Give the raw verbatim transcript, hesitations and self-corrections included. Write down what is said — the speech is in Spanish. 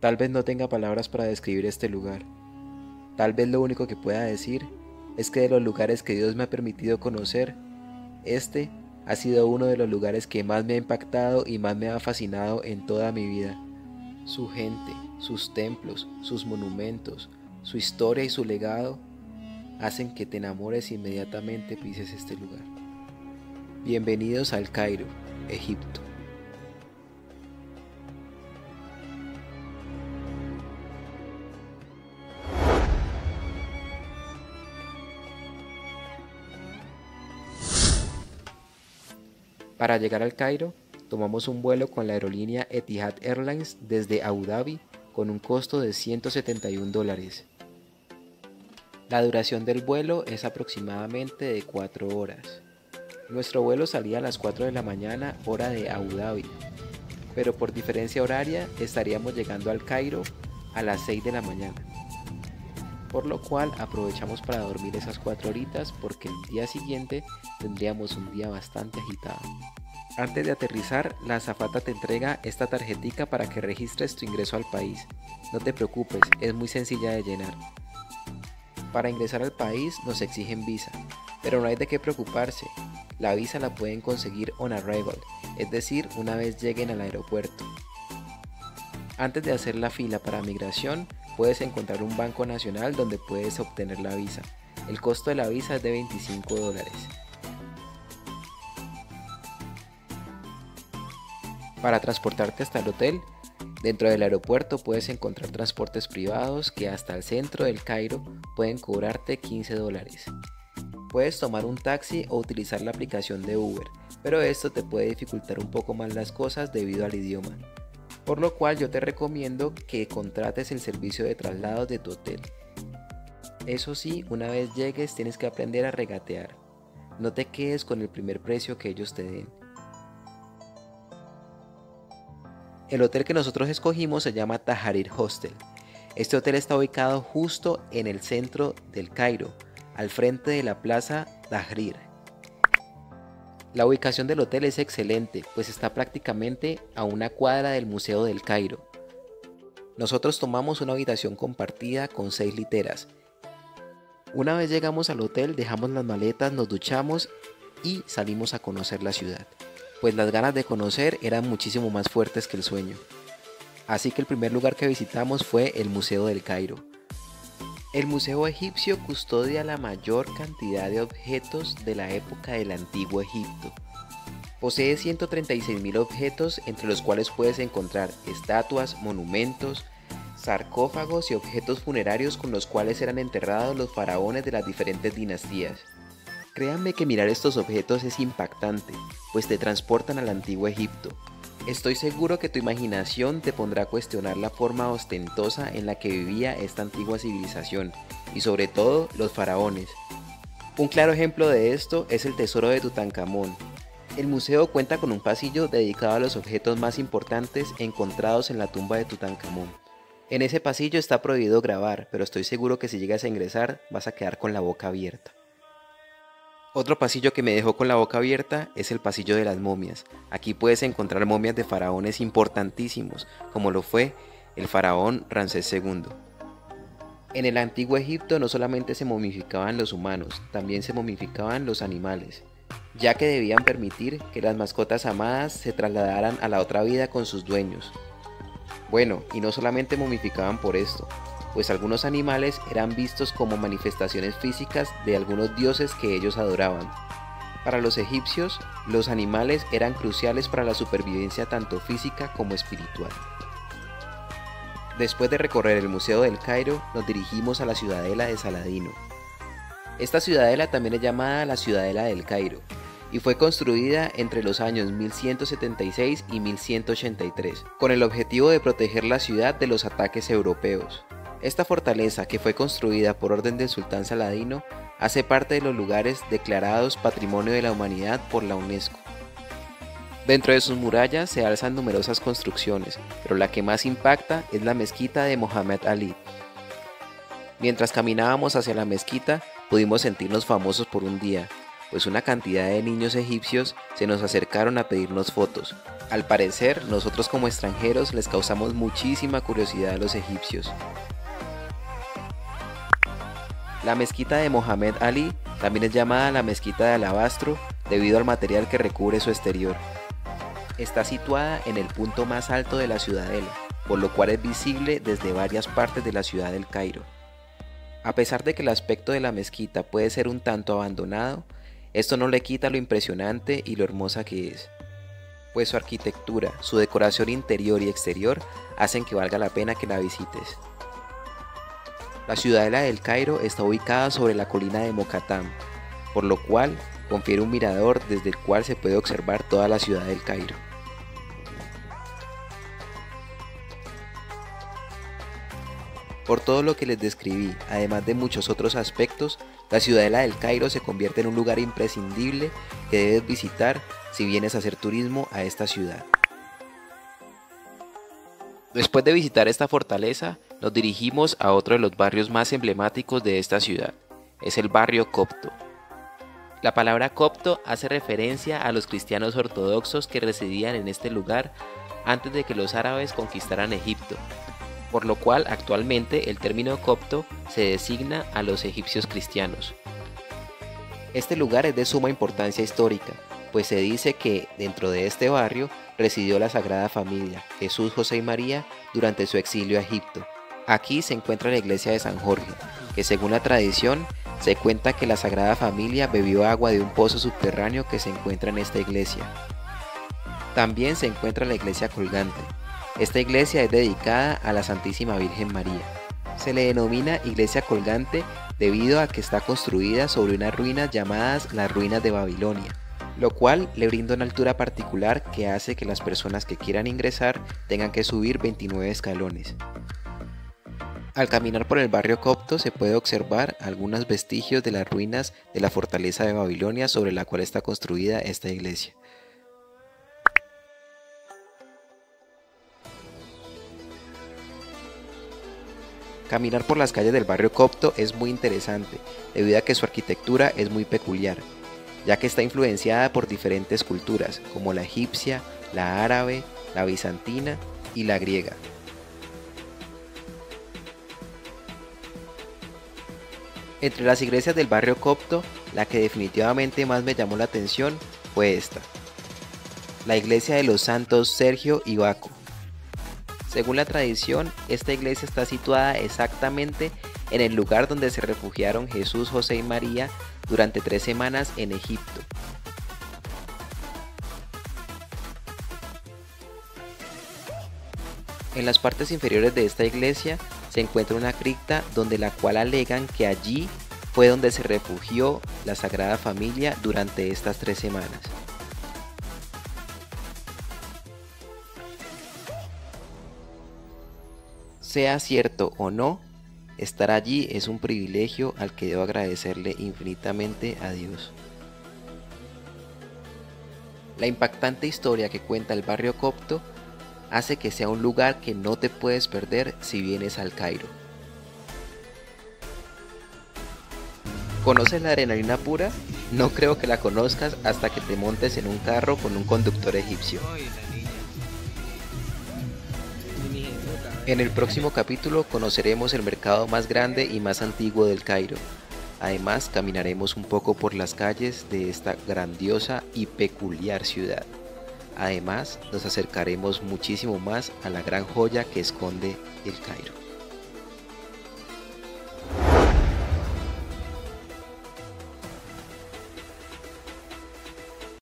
Tal vez no tenga palabras para describir este lugar. Tal vez lo único que pueda decir es que de los lugares que Dios me ha permitido conocer, este ha sido uno de los lugares que más me ha impactado y más me ha fascinado en toda mi vida. Su gente, sus templos, sus monumentos, su historia y su legado hacen que te enamores inmediatamente pises este lugar. Bienvenidos al Cairo, Egipto. Para llegar al Cairo, tomamos un vuelo con la aerolínea Etihad Airlines desde Abu Dhabi con un costo de ciento setenta y un dólares. La duración del vuelo es aproximadamente de cuatro horas. Nuestro vuelo salía a las cuatro de la mañana, hora de Abu Dhabi, pero por diferencia horaria estaríamos llegando al Cairo a las seis de la mañana. Por lo cual aprovechamos para dormir esas cuatro horitas porque el día siguiente tendríamos un día bastante agitado. Antes de aterrizar, la azafata te entrega esta tarjetica para que registres tu ingreso al país. No te preocupes, es muy sencilla de llenar. Para ingresar al país nos exigen visa, pero no hay de qué preocuparse. La visa la pueden conseguir on arrival, es decir, una vez lleguen al aeropuerto. Antes de hacer la fila para migración, puedes encontrar un banco nacional donde puedes obtener la visa. El costo de la visa es de veinticinco dólares. Para transportarte hasta el hotel, dentro del aeropuerto puedes encontrar transportes privados que hasta el centro del Cairo pueden cobrarte quince dólares. Puedes tomar un taxi o utilizar la aplicación de Uber, pero esto te puede dificultar un poco más las cosas debido al idioma. Por lo cual yo te recomiendo que contrates el servicio de traslados de tu hotel. Eso sí, una vez llegues tienes que aprender a regatear. No te quedes con el primer precio que ellos te den. El hotel que nosotros escogimos se llama Tahrir Hostel. Este hotel está ubicado justo en el centro del Cairo, al frente de la Plaza Tahrir. La ubicación del hotel es excelente, pues está prácticamente a una cuadra del Museo del Cairo. Nosotros tomamos una habitación compartida con seis literas. Una vez llegamos al hotel, dejamos las maletas, nos duchamos y salimos a conocer la ciudad, pues las ganas de conocer eran muchísimo más fuertes que el sueño. Así que el primer lugar que visitamos fue el Museo del Cairo. El Museo Egipcio custodia la mayor cantidad de objetos de la época del Antiguo Egipto. Posee ciento treinta y seis mil objetos, entre los cuales puedes encontrar estatuas, monumentos, sarcófagos y objetos funerarios con los cuales eran enterrados los faraones de las diferentes dinastías. Créanme que mirar estos objetos es impactante, pues te transportan al Antiguo Egipto. Estoy seguro que tu imaginación te pondrá a cuestionar la forma ostentosa en la que vivía esta antigua civilización, y sobre todo los faraones. Un claro ejemplo de esto es el tesoro de Tutankamón. El museo cuenta con un pasillo dedicado a los objetos más importantes encontrados en la tumba de Tutankamón. En ese pasillo está prohibido grabar, pero estoy seguro que si llegas a ingresar vas a quedar con la boca abierta. Otro pasillo que me dejó con la boca abierta es el pasillo de las momias. Aquí puedes encontrar momias de faraones importantísimos, como lo fue el faraón Ramsés segundo. En el Antiguo Egipto no solamente se momificaban los humanos, también se momificaban los animales, ya que debían permitir que las mascotas amadas se trasladaran a la otra vida con sus dueños. Bueno, y no solamente momificaban por esto, pues algunos animales eran vistos como manifestaciones físicas de algunos dioses que ellos adoraban. Para los egipcios, los animales eran cruciales para la supervivencia tanto física como espiritual. Después de recorrer el Museo del Cairo, nos dirigimos a la Ciudadela de Saladino. Esta ciudadela también es llamada la Ciudadela del Cairo, y fue construida entre los años mil ciento setenta y seis y mil ciento ochenta y tres, con el objetivo de proteger la ciudad de los ataques europeos. Esta fortaleza, que fue construida por orden del sultán Saladino, hace parte de los lugares declarados Patrimonio de la Humanidad por la UNESCO. Dentro de sus murallas se alzan numerosas construcciones, pero la que más impacta es la mezquita de Muhammad Ali. Mientras caminábamos hacia la mezquita, pudimos sentirnos famosos por un día, pues una cantidad de niños egipcios se nos acercaron a pedirnos fotos, Al parecer, nosotros como extranjeros les causamos muchísima curiosidad a los egipcios. La mezquita de Muhammad Ali también es llamada la mezquita de alabastro debido al material que recubre su exterior. Está situada en el punto más alto de la ciudadela, por lo cual es visible desde varias partes de la ciudad del Cairo. A pesar de que el aspecto de la mezquita puede ser un tanto abandonado, esto no le quita lo impresionante y lo hermosa que es, pues su arquitectura, su decoración interior y exterior hacen que valga la pena que la visites. La ciudadela del Cairo está ubicada sobre la colina de Mokattam, por lo cual confiere un mirador desde el cual se puede observar toda la ciudad del Cairo. Por todo lo que les describí, además de muchos otros aspectos, la ciudadela del Cairo se convierte en un lugar imprescindible que debes visitar si vienes a hacer turismo a esta ciudad. Después de visitar esta fortaleza, nos dirigimos a otro de los barrios más emblemáticos de esta ciudad, es el barrio Copto. La palabra copto hace referencia a los cristianos ortodoxos que residían en este lugar antes de que los árabes conquistaran Egipto, por lo cual actualmente el término copto se designa a los egipcios cristianos. Este lugar es de suma importancia histórica, pues se dice que dentro de este barrio residió la Sagrada Familia, Jesús, José y María, durante su exilio a Egipto. Aquí se encuentra la iglesia de San Jorge, que según la tradición se cuenta que la Sagrada Familia bebió agua de un pozo subterráneo que se encuentra en esta iglesia. También se encuentra la iglesia colgante. Esta iglesia es dedicada a la Santísima Virgen María. Se le denomina iglesia colgante debido a que está construida sobre unas ruinas llamadas las Ruinas de Babilonia, lo cual le brinda una altura particular que hace que las personas que quieran ingresar tengan que subir veintinueve escalones. Al caminar por el barrio copto se puede observar algunos vestigios de las ruinas de la fortaleza de Babilonia sobre la cual está construida esta iglesia. Caminar por las calles del barrio copto es muy interesante, debido a que su arquitectura es muy peculiar, ya que está influenciada por diferentes culturas, como la egipcia, la árabe, la bizantina y la griega. Entre las iglesias del barrio copto, la que definitivamente más me llamó la atención fue esta, la iglesia de los santos Sergio y Baco. Según la tradición, esta iglesia está situada exactamente en el lugar donde se refugiaron Jesús, José y María durante tres semanas en Egipto. En las partes inferiores de esta iglesia se encuentra una cripta donde la cual alegan que allí fue donde se refugió la Sagrada Familia durante estas tres semanas. Sea cierto o no, estar allí es un privilegio al que debo agradecerle infinitamente a Dios. La impactante historia que cuenta el barrio copto hace que sea un lugar que no te puedes perder si vienes al Cairo. ¿Conoces la adrenalina pura? No creo que la conozcas hasta que te montes en un carro con un conductor egipcio. En el próximo capítulo conoceremos el mercado más grande y más antiguo del Cairo. Además, caminaremos un poco por las calles de esta grandiosa y peculiar ciudad. Además, nos acercaremos muchísimo más a la gran joya que esconde el Cairo.